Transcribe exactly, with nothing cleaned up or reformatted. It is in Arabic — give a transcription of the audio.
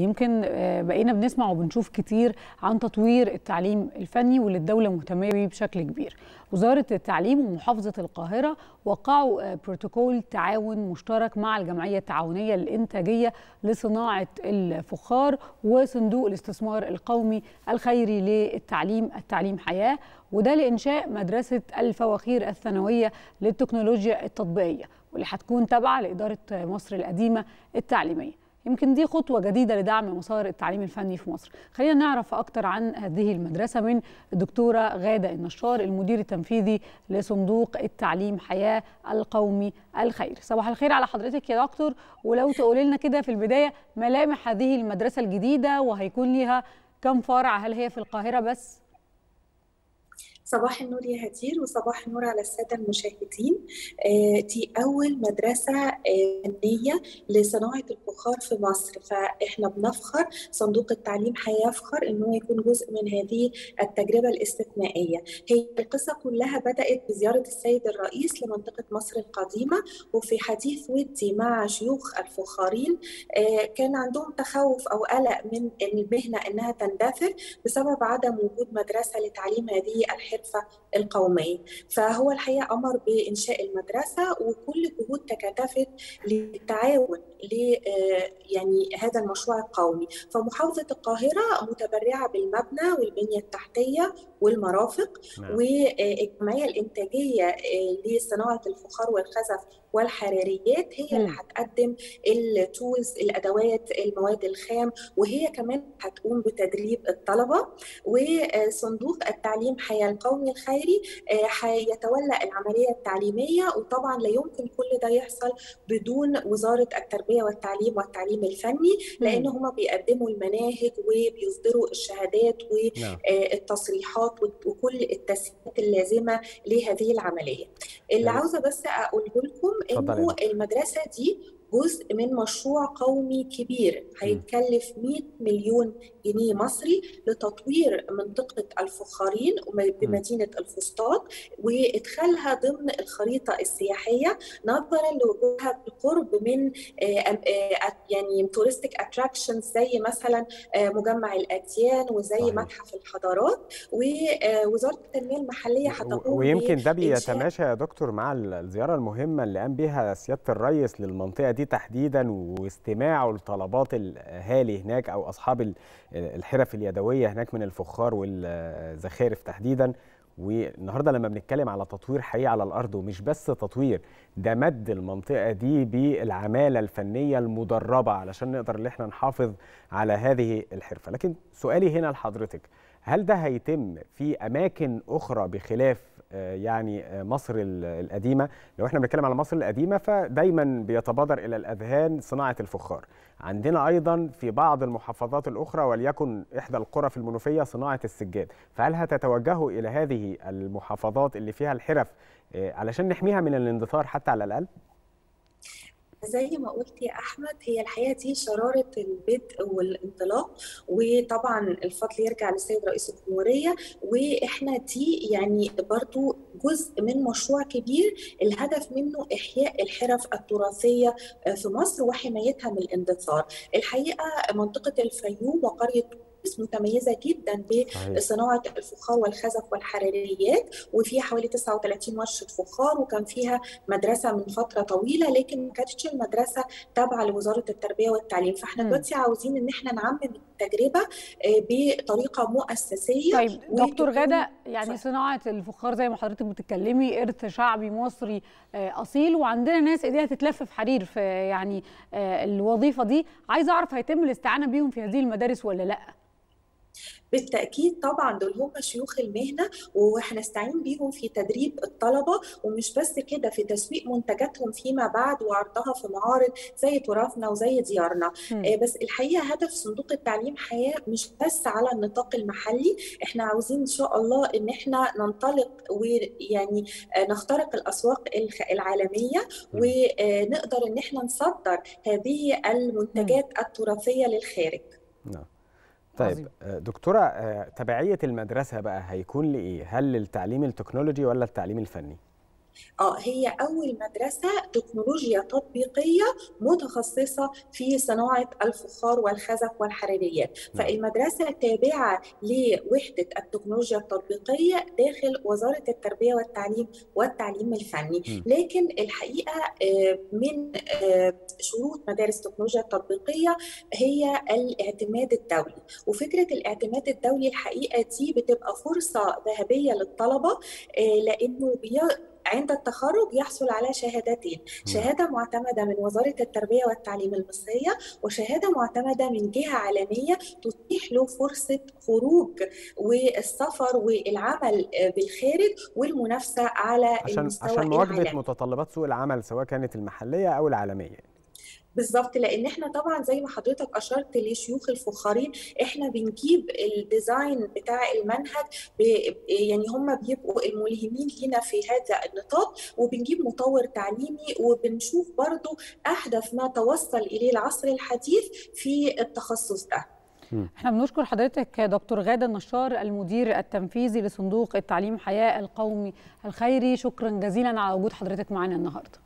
يمكن بقينا بنسمع وبنشوف كتير عن تطوير التعليم الفني واللي الدولة مهتمة بيه بشكل كبير. وزارة التعليم ومحافظة القاهرة وقعوا بروتوكول تعاون مشترك مع الجمعية التعاونية الإنتاجية لصناعة الفخار وصندوق الاستثمار القومي الخيري للتعليم التعليم حياة، وده لإنشاء مدرسة الفواخير الثانوية للتكنولوجيا التطبيقية واللي هتكون تابعة لإدارة مصر القديمة التعليمية. يمكن دي خطوة جديدة لدعم مسار التعليم الفني في مصر. خلينا نعرف أكتر عن هذه المدرسة من الدكتورة غادة النشار، المدير التنفيذي لصندوق التعليم حياة القومي الخير. صباح الخير على حضرتك يا دكتور، ولو تقولي لنا كده في البداية ملامح هذه المدرسة الجديدة وهيكون لها كم فرع؟ هل هي في القاهرة بس؟ صباح النور يا هدير، وصباح النور على الساده المشاهدين. دي اول مدرسه فنيه لصناعه الفخار في مصر، فاحنا بنفخر صندوق التعليم هيفخر ان هو يكون جزء من هذه التجربه الاستثنائيه. هي القصه كلها بدات بزياره السيد الرئيس لمنطقه مصر القديمه، وفي حديث ودي مع شيوخ الفخارين كان عندهم تخوف او قلق من المهنه انها تندثر بسبب عدم وجود مدرسه لتعليم هذه الحرفه القومية. فهو الحقيقة أمر بإنشاء المدرسة، وكل جهود تكاتفت للتعاون ل يعني هذا المشروع القومي. فمحافظة القاهرة متبرعة بالمبنى والبنية التحتية والمرافق، والجمعية الإنتاجية لصناعة الفخار والخزف والحراريات هي اللي هتقدم التولز، الأدوات، المواد الخام، وهي كمان هتقوم بتدريب الطلبة. وصندوق التعليم حياة القومي الخيري هيتولى العملية التعليمية، وطبعا لا يمكن كل ده يحصل بدون وزارة التربية والتعليم والتعليم الفني، لأن هما بيقدموا المناهج وبيصدروا الشهادات والتصريحات وكل التسهيلات اللازمة لهذه العملية. اللي عاوزة بس أقوله لكم إنه المدرسة دي جزء من مشروع قومي كبير هيتكلف مئة مليون جنيه مصري لتطوير منطقة الفخارين بمدينة الفسطاط وإدخالها ضمن الخريطة السياحية، نظرا لوجودها بالقرب من يعني تورستيك اتراكشنز زي مثلا مجمع الأديان وزي متحف الحضارات. ووزارة التنمية المحلية هتقوم ويمكن ده بيتماشى يا دكتور مع الزيارة المهمة اللي قام بها سيادة الرئيس للمنطقة دي تحديدا، واستماعه لطلبات الاهالي هناك او اصحاب الحرف اليدويه هناك من الفخار والزخارف تحديدا. والنهارده لما بنتكلم على تطوير حقيقي على الارض، ومش بس تطوير، ده مد المنطقه دي بالعماله الفنيه المدربه علشان نقدر ان احنا نحافظ على هذه الحرفه. لكن سؤالي هنا لحضرتك، هل ده هيتم في اماكن اخرى بخلاف يعني مصر القديمة؟ لو احنا بنتكلم على مصر القديمة فدايما بيتبادر إلى الأذهان صناعة الفخار. عندنا أيضا في بعض المحافظات الأخرى وليكن إحدى القرى في المنوفية صناعة السجاد، فهل هتتوجهوا إلى هذه المحافظات اللي فيها الحرف علشان نحميها من الاندثار حتى على الأقل؟ زي ما قلت يا احمد، هي الحقيقه دي شراره البدء والانطلاق، وطبعا الفضل يرجع للسيد رئيس الجمهوريه. واحنا دي يعني برضو جزء من مشروع كبير الهدف منه احياء الحرف التراثيه في مصر وحمايتها من الاندثار. الحقيقه منطقه الفيوم وقريه متميزة جدا بصناعة الفخار والخزف والحراريات، وفيها حوالي تسعة وثلاثين ورشة فخار، وكان فيها مدرسة من فترة طويلة، لكن ما كانتش المدرسة تابعة لوزارة التربية والتعليم. فاحنا دلوقتي عاوزين ان احنا نعمم التجربة بطريقة مؤسسية. طيب دكتور غادة، يعني صناعة الفخار زي ما حضرتك بتتكلمي إرث شعبي مصري أصيل، وعندنا ناس ايديها تتلف في حرير في يعني الوظيفة دي، عايزة أعرف هيتم الاستعانة بيهم في هذه المدارس ولا لأ؟ بالتأكيد طبعا، دول هم شيوخ المهنة، وهنستعين بيهم في تدريب الطلبة، ومش بس كده في تسويق منتجاتهم فيما بعد وعرضها في معارض زي تراثنا وزي ديارنا. آه بس الحقيقة هدف صندوق التعليم حياة مش بس على النطاق المحلي، احنا عاوزين ان شاء الله ان احنا ننطلق ويعني نخترق الأسواق العالمية، ونقدر ان احنا نصدر هذه المنتجات التراثية للخارج. نعم. طيب دكتورة، تبعية المدرسة بقى هيكون لإيه؟ هل للتعليم التكنولوجي ولا التعليم الفني؟ اه هي اول مدرسه تكنولوجيا تطبيقيه متخصصه في صناعه الفخار والخزف والحراريات. فالمدرسه تابعه لوحده التكنولوجيا التطبيقيه داخل وزاره التربيه والتعليم والتعليم الفني. لكن الحقيقه من شروط مدارس التكنولوجيا التطبيقيه هي الاعتماد الدولي، وفكره الاعتماد الدولي الحقيقه دي بتبقى فرصه ذهبيه للطلبه، لانه بي عند التخرج يحصل على شهادتين، شهادة معتمدة من وزارة التربية والتعليم المصرية، وشهادة معتمدة من جهة عالمية تتيح له فرصة خروج والسفر والعمل بالخارج والمنافسة على المستوى العالمي. عشان مواكبة متطلبات سوق العمل سواء كانت المحلية أو العالمية. بالظبط، لان احنا طبعا زي ما حضرتك اشرت لشيوخ الفخارين احنا بنجيب الديزاين بتاع المنهج، يعني هم بيبقوا الملهمين لينا في هذا النطاق، وبنجيب مطور تعليمي، وبنشوف برضو احدث ما توصل اليه العصر الحديث في التخصص ده. احنا بنشكر حضرتك دكتور غادة النشار المدير التنفيذي لصندوق التعليم حياة القومي الخيري، شكرا جزيلا على وجود حضرتك معنا النهارده.